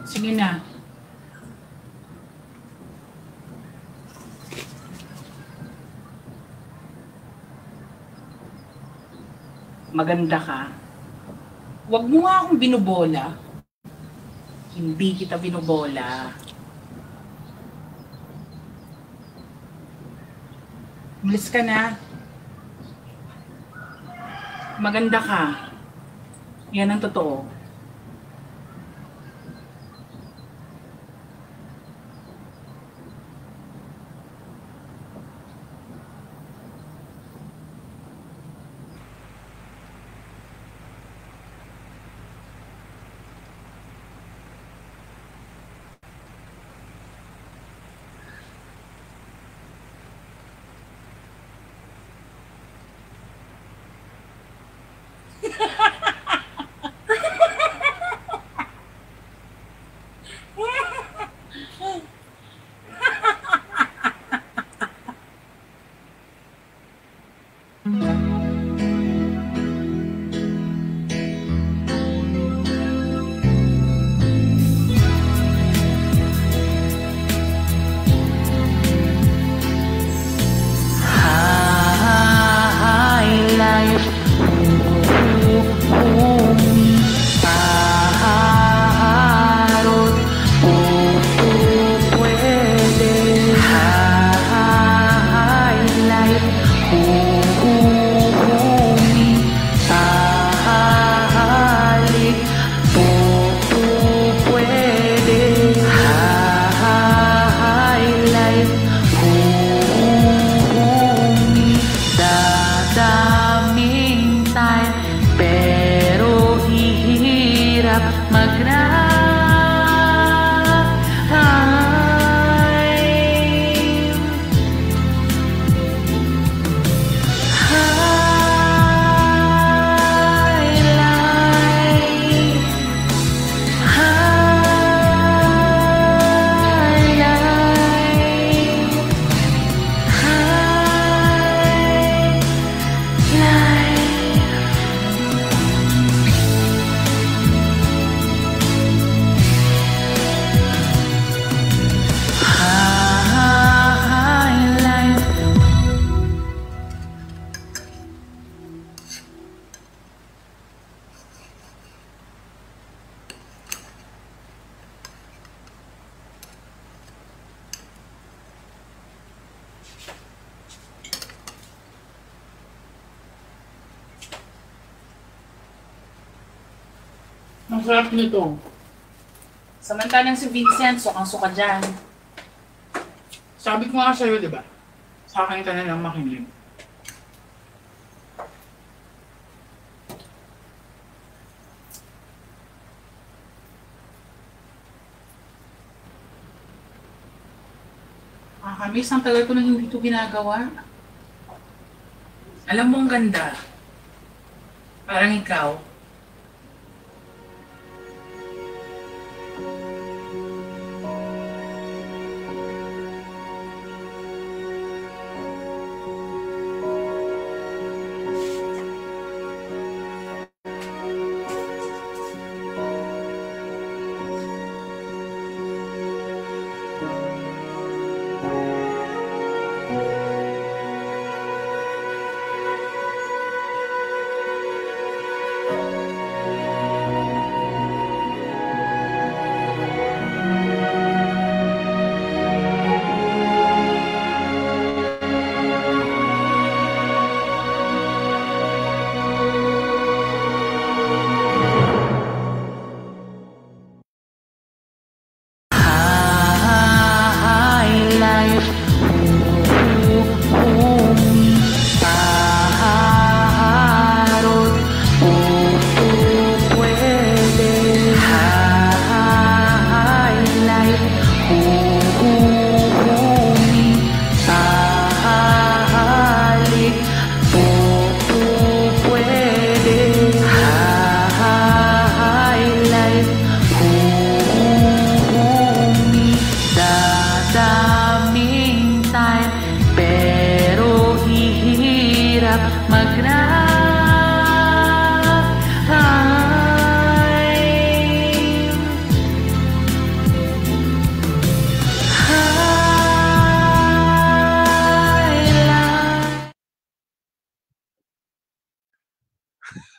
Sige na. Maganda ka. Huwag mo nga akong binubola. Hindi kita binubola. Umalis ka na. Maganda ka. Yan ang totoo. Oh, Ang sarap nito. Samantalang si Vincent, sukang-suka dyan. Sabi ko nga sa'yo, diba? Sa akin ka na lang makinig. Nakakamiss, ang tagal ko na hindi ito ginagawa. Alam mo ang ganda. Parang ikaw.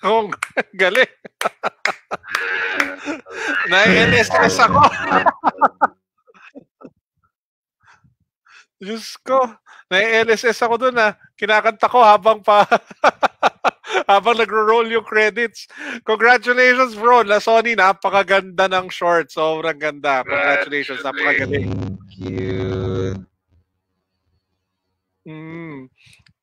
Oh, galing. Na-N S S ako. Diyos ko. Na-N S S ako dun ah. Kinakanta ko habang pa habang nagro-roll yung credits. Congratulations bro. La Sonny, napakaganda ng short. Sobrang ganda. Congratulations. Napakagaling. Thank you. Mm.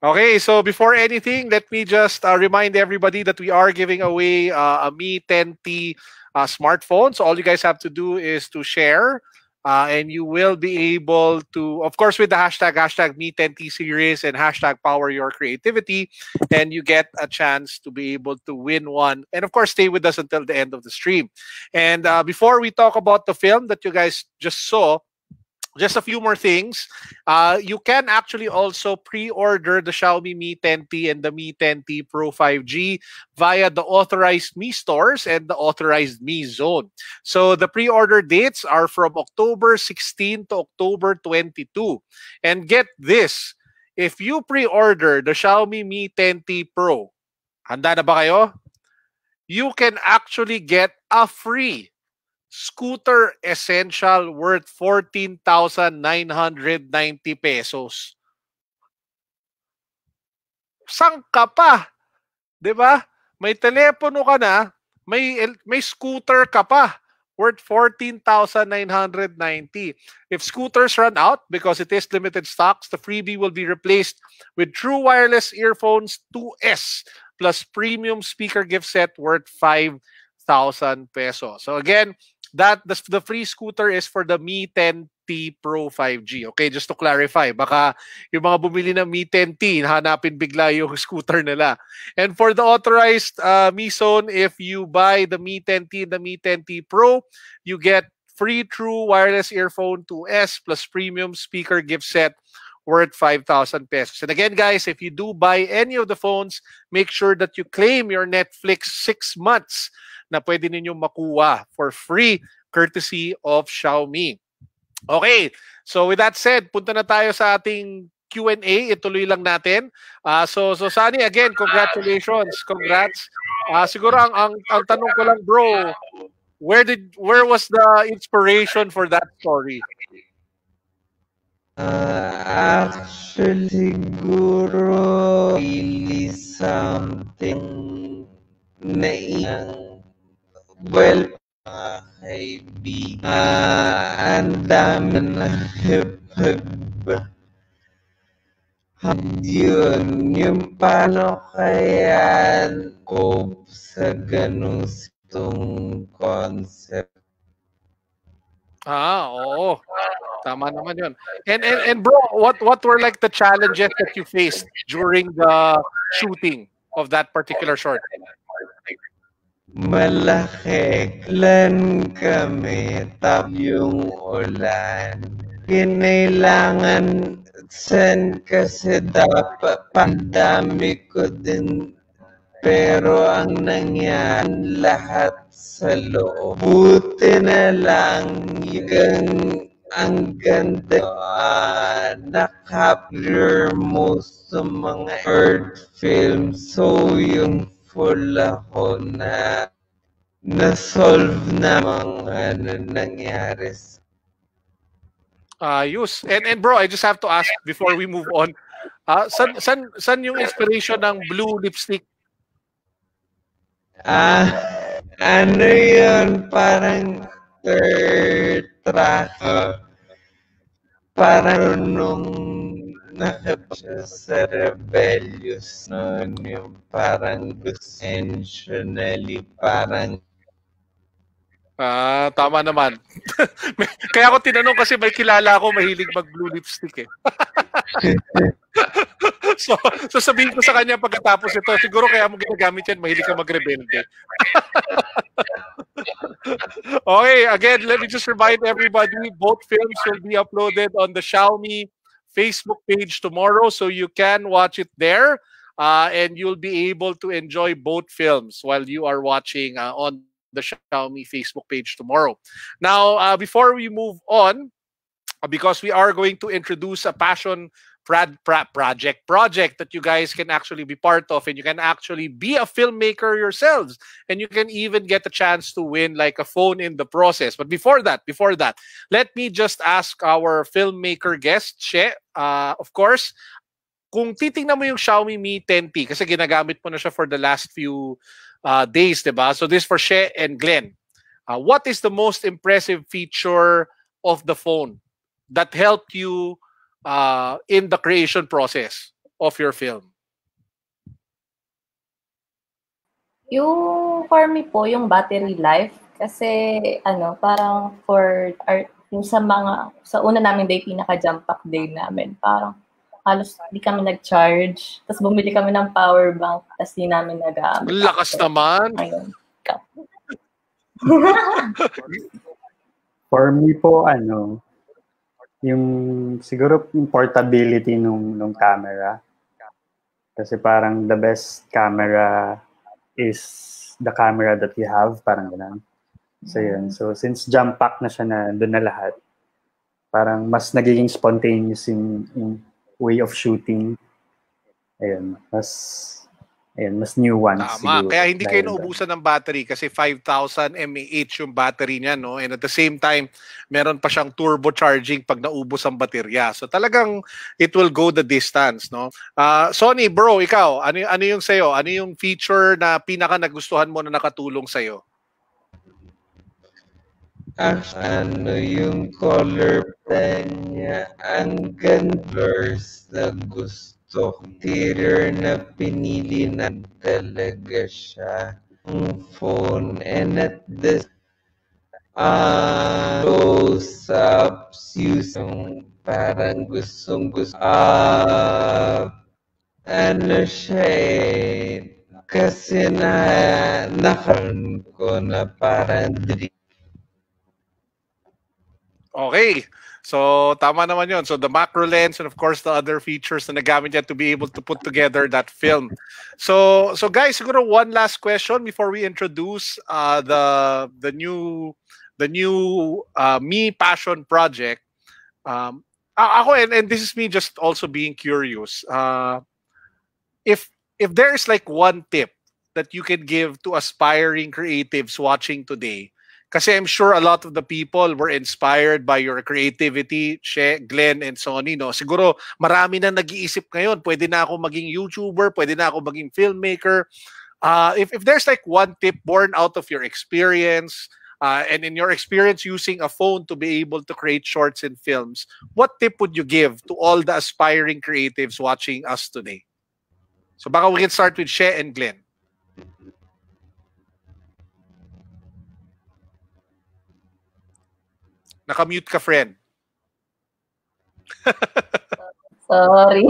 Okay, so before anything, let me just uh, remind everybody that we are giving away uh, a Mi ten T uh, smartphone. So all you guys have to do is to share, uh, and you will be able to, of course, with the hashtag, hashtag Mi ten T series and hashtag power your creativity, and you get a chance to be able to win one. And of course, stay with us until the end of the stream. And uh, before we talk about the film that you guys just saw, just a few more things. Uh, you can actually also pre-order the Xiaomi Mi ten T and the Mi ten T Pro five G via the authorized Mi stores and the authorized Mi zone. So the pre-order dates are from October sixteenth to October twenty-second. And get this, if you pre-order the Xiaomi Mi ten T Pro, handa na ba kayo? You can actually get a free Scooter Essential worth fourteen thousand nine hundred ninety pesos. Sang ka pa? Diba? May telepono ka na, may, may scooter ka pa worth fourteen thousand nine hundred ninety. If scooters run out because it is limited stocks, the freebie will be replaced with True Wireless Earphones two S plus premium speaker gift set worth five thousand pesos. So again, that the, the free scooter is for the Mi ten T Pro five G. Okay, just to clarify, baka yung mga bumili ng Mi ten T, hanapin bigla yung scooter nila. And for the authorized uh, Mi Zone, if you buy the Mi ten T and the Mi ten T Pro, you get free True Wireless Earphone two S plus premium speaker gift set worth five thousand pesos. And again, guys, if you do buy any of the phones, make sure that you claim your Netflix six months na pwede ninyong makuha for free courtesy of Xiaomi. Okay, so with that said, punta na tayo sa ating Q and A. Ituloy lang natin. Uh, so, so Sonny, again, congratulations. Congrats. Uh, siguro ang, ang, ang tanong ko lang, bro, where did where was the inspiration for that story? Uh, actually, siguro really something na Well, mga kaibigan, ang dami na hip-hip. Yun, yung paano kaya cope sa ganung sitong concept? Ah, oo. Tama naman yun. And, and, and bro, what, what were like the challenges that you faced during the shooting of that particular short? Malaki. Klan kami. Tap yung ulan. Kinailangan sen kasi dapat pandami ko din. Pero ang nangyari lahat sa loob. Buti na lang yung ang ganda. Uh, Nakapture most ng mga earth films. So yung full ako na na-solve na mga ano, nangyari. Uh, use. And, and bro, I just have to ask before we move on, uh, san, san, san yung inspiration ng blue lipstick? Ah, ano yun? Parang tertrack. Parang nung nakapasya sa rebellious noon, yung parang intentionally, parang... Ah, tama naman. Kaya ako tinanong kasi may kilala ako mahilig mag-blue lipstick eh. so, so sabihin ko sa kanya pagkatapos ito, siguro kaya mo ginagamit yan, mahilig ka mag-rebelde. Okay, again, let me just remind everybody, both films will be uploaded on the Xiaomi Facebook page tomorrow, so you can watch it there, uh, and you'll be able to enjoy both films while you are watching uh, on the Xiaomi Facebook page tomorrow. Now, uh, before we move on, because we are going to introduce a passion prad, pra, project project that you guys can actually be part of, and you can actually be a filmmaker yourselves, and you can even get a chance to win like a phone in the process. But before that, before that, let me just ask our filmmaker guest, Che, uh, of course, kung titingnan mo yung Xiaomi Mi ten T, kasi ginagamit mo na siya for the last few uh, days, diba? So this is for Che and Glenn. Uh, what is the most impressive feature of the phone that helped you uh, in the creation process of your film? Yung for me po, yung battery life. Kasi ano, parang for our, yung sa mga, sa una namin day, pinaka-jump pack day namin, parang halos di kami nag-charge. Tapos bumili kami ng power bank, tapos di namin nagamit. Lakas naman! Ayun. For me po, ano, yung siguro yung portability nung, nung camera. Kasi parang the best camera is the camera that you have. Parang ganun. So yun. So since jump pack na siya na doon na lahat, parang mas nagiging spontaneous in, in way of shooting. Ayun. Mas, ayun, mas new ones. Tama. Siguro. Kaya hindi kayo naubusan ng battery kasi five thousand milliamp hour yung battery niya, no? And at the same time, meron pa siyang turbo charging pag naubos ang baterya. So talagang it will go the distance, no? Uh, Sonny, bro, ikaw, ano, ano yung sa'yo? Ano yung feature na pinaka nagustuhan mo na nakatulong sa'yo? Ah, ano yung color plan niya? Ang gunblurs na gusto. So, interior na pinili na talaga siya. Ang phone. And at this, uh, close-ups, yung parang gustong gusto. Uh, ano siya eh. Kasi na, nakaroon ko na parang dream. Okay. So, tama naman yun. So, the macro lens and of course the other features na nagamit niya to be able to put together that film. So, so guys, siguro one last question before we introduce uh, the the new the new uh, Mi Passion Project. Um, ako, and, and this is me just also being curious. Uh, if if there is like one tip that you can give to aspiring creatives watching today, kasi I'm sure a lot of the people were inspired by your creativity, Che, Glenn, and Sonny, no? Siguro marami na nag-iisip ngayon, pwede na ako maging YouTuber, pwede na ako maging filmmaker. uh, if, if there's like one tip born out of your experience uh, and in your experience using a phone to be able to create shorts and films, what tip would you give to all the aspiring creatives watching us today? So baka we can start with Che and Glenn. Naka-mute ka, friend. Sorry.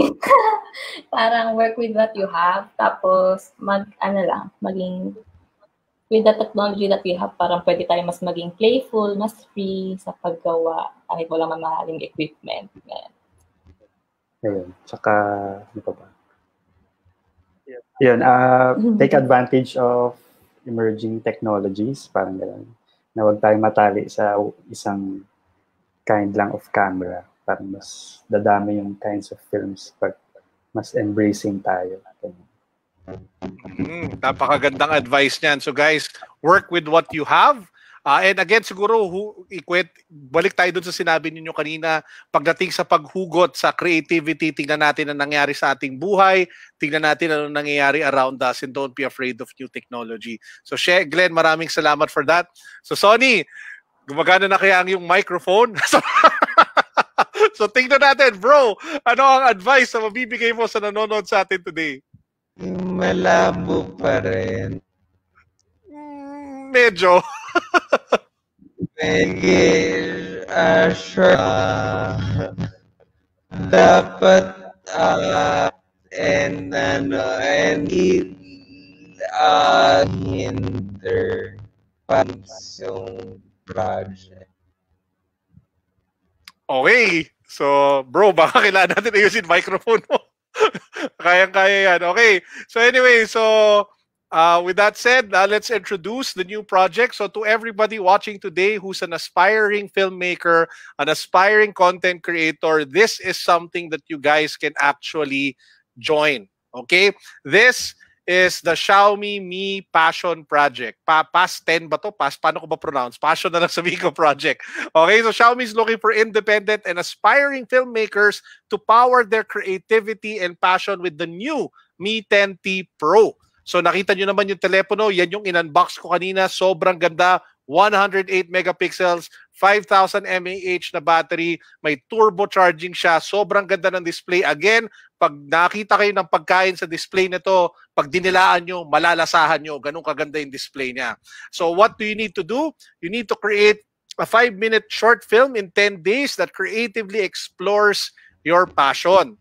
Parang work with what you have, tapos mag, ano lang, maging, with the technology that we have, parang pwede tayo mas maging playful, mas free sa paggawa, kahit walang mamahaling equipment. Ayun, tsaka, ano pa ba? Ayun, uh, take advantage of emerging technologies, parang gano'n. Na huwag tayong matali sa isang kind lang of camera. Parang mas dadami yung kinds of films pag mas embracing tayo. Mm, napakagandang advice niyan. So guys, work with what you have. Uh, and again, siguro, hu ikwet, balik tayo dun sa sinabi ninyo kanina, pagdating sa paghugot sa creativity, tingnan natin ang nangyari sa ating buhay, tingnan natin ano nangyayari around us, and don't be afraid of new technology. So, Che, Glenn, maraming salamat for that. So, Sonny, gumagana na kaya ang iyong microphone? So, tingnan natin, bro, ano ang advice na mabibigay mo sa nanonood sa atin today? Malabo pa rin. Medyo. Miguel, uh, sure. Uh, dapat uh, and ano and it uh, hinder pansong project. Okay. So, bro, baka kailangan natin ayusin microphone mo. Kayang-kaya yan. Okay. So, anyway, so... Uh, with that said, uh, let's introduce the new project. So to everybody watching today who's an aspiring filmmaker, an aspiring content creator, this is something that you guys can actually join. Okay? This is the Xiaomi Mi Passion Project. Pa past ten ba to? Past, paano ko ba pronounce? Passion na lang sabihin ko project. Okay, so Xiaomi is looking for independent and aspiring filmmakers to power their creativity and passion with the new Mi ten T Pro. So nakita nyo naman yung telepono, yan yung in-unbox ko kanina, sobrang ganda, one hundred eight megapixels, five thousand milliamp hour na battery, may turbo charging siya, sobrang ganda ng display. Again, pag nakita kayo ng pagkain sa display nito, pag dinilaan nyo, malalasahan nyo, ganun kaganda yung display niya. So what do you need to do? You need to create a five minute short film in ten days that creatively explores your passion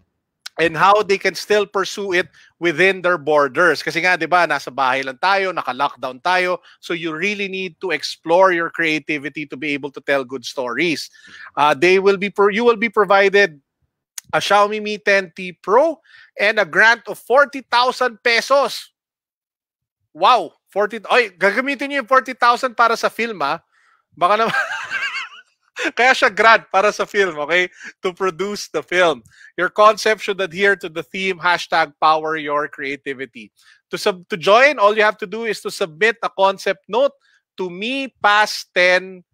and how they can still pursue it within their borders. Kasi nga, di ba, nasa bahay lang tayo, naka-lockdown tayo, so you really need to explore your creativity to be able to tell good stories. Uh, they will be pro you will be provided a Xiaomi Mi ten T Pro and a grant of forty thousand pesos. Wow! forty, ay, gagamitin niyo yung forty thousand para sa film, ha? Baka naman... Kaya siya grad para sa film, okay? To produce the film. Your concept should adhere to the theme, hashtag power your creativity. To, sub to join, all you have to do is to submit a concept note to mi past ten,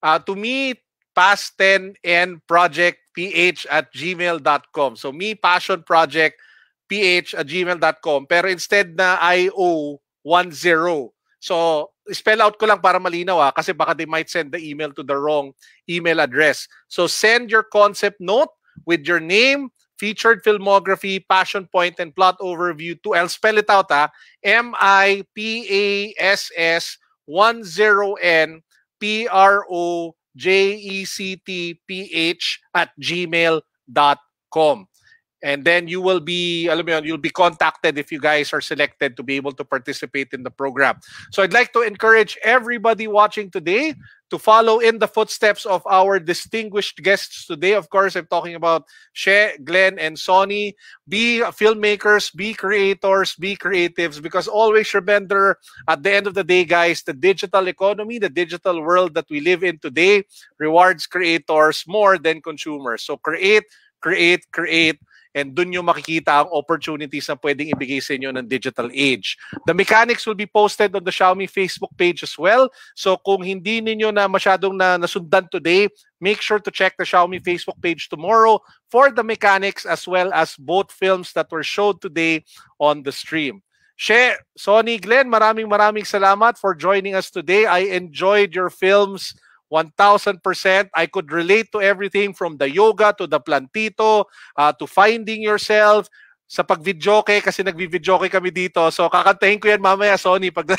uh, to mi past ten n project p h at gmail dot com. So, mi passion project p h at gmail dot com. Pero instead na I O one zero. So, spell out ko lang para malinaw, ah, kasi baka they might send the email to the wrong email address. So, send your concept note with your name, featured filmography, passion point, and plot overview to, I'll spell it out, ah, M I P A S S one zero N P R O J E C T P H at gmail dot com. And then you will be, alam mo yun, you'll be contacted if you guys are selected to be able to participate in the program. So I'd like to encourage everybody watching today to follow in the footsteps of our distinguished guests today. Of course, I'm talking about Che, Glenn, and Sonny. Be filmmakers, be creators, be creatives, because always remember, at the end of the day, guys, the digital economy, the digital world that we live in today rewards creators more than consumers. So create, create, create. And dun yung makikita ang opportunities na pwedeng ibigay sa inyo ng digital age. The mechanics will be posted on the Xiaomi Facebook page as well. So kung hindi ninyo na masyadong na nasundan today, make sure to check the Xiaomi Facebook page tomorrow for the mechanics as well as both films that were showed today on the stream. Che, Sonny, Glenn, maraming maraming salamat for joining us today. I enjoyed your films one thousand percent. I could relate to everything from the yoga to the plantito uh, to finding yourself. Sa pag-videoke, kasi nag-videoke kami dito. So, kakantahin ko yan mamaya, Sonny. Pag...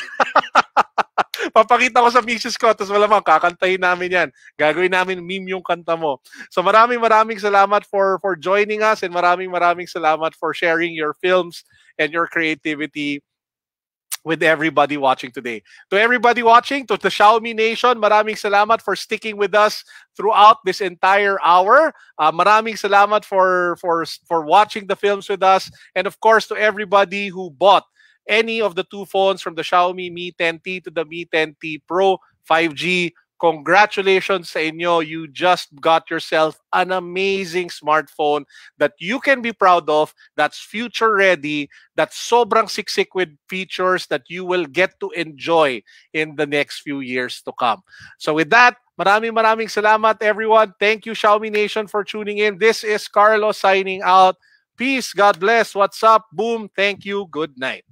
Papakita ko sa mixes ko, tapos wala man, kakantahin namin yan. Gagawin namin meme yung kanta mo. So, maraming maraming salamat for, for joining us, and maraming maraming salamat for sharing your films and your creativity with everybody watching today. To everybody watching, to the Xiaomi Nation, maraming salamat for sticking with us throughout this entire hour. Uh, maraming salamat for, for, for watching the films with us. And of course, to everybody who bought any of the two phones from the Xiaomi Mi ten T to the Mi ten T Pro five G. Congratulations sa inyo. You just got yourself an amazing smartphone that you can be proud of, that's future-ready, that's sobrang siksik with features that you will get to enjoy in the next few years to come. So with that, maraming maraming salamat, everyone. Thank you, Xiaomi Nation, for tuning in. This is Carlo signing out. Peace, God bless, what's up, boom, thank you, good night.